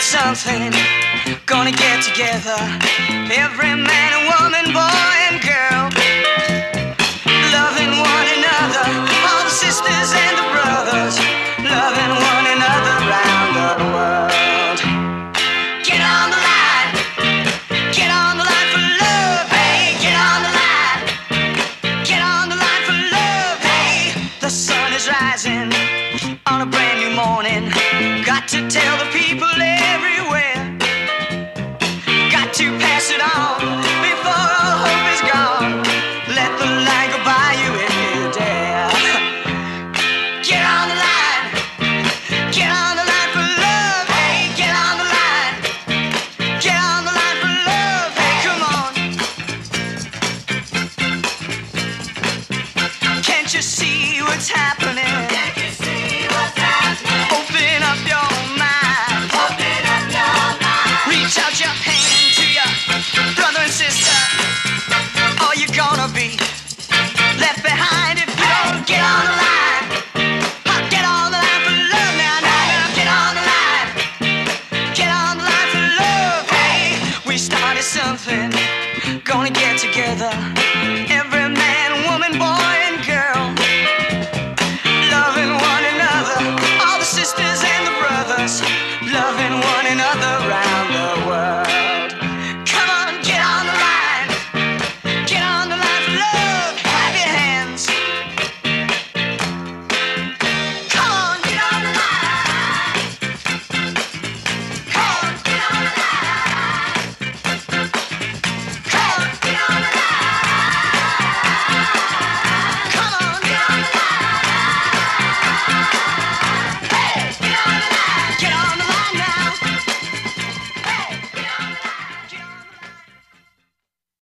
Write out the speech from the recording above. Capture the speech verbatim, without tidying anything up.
started something, gonna get together, every man and woman, boy and girl, loving one another, all the sisters and the brothers, loving one another around the world. Get on the line, get on the line for love, hey, get on the line, get on the line for love, hey. The sun is rising on a brand new morning, got to tell the people everywhere, got to pass it on before all hope is gone. Let the light go by you if you dare. Get on the line, get on the line for love, hey, get on the line, get on the line for love, hey, come on. Can't you see what's happening?